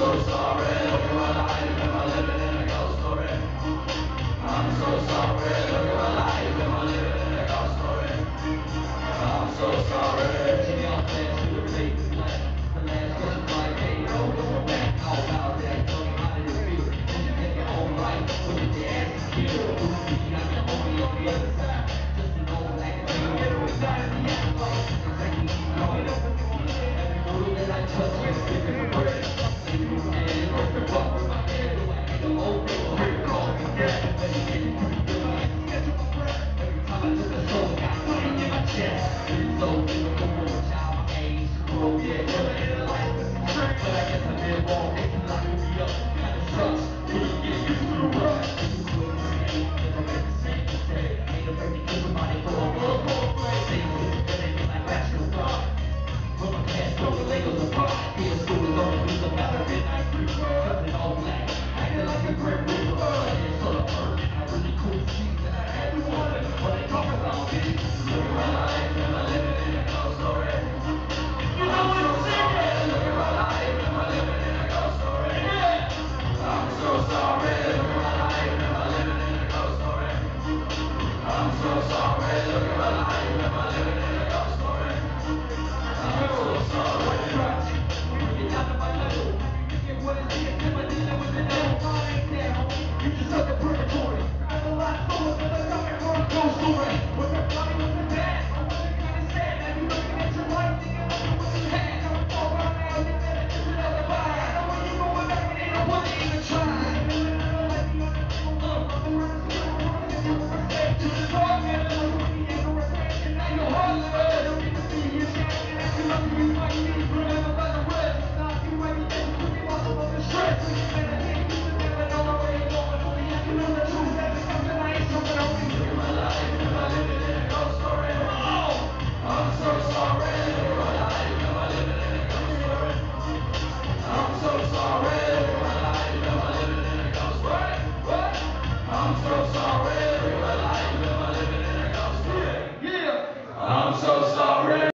so sorry.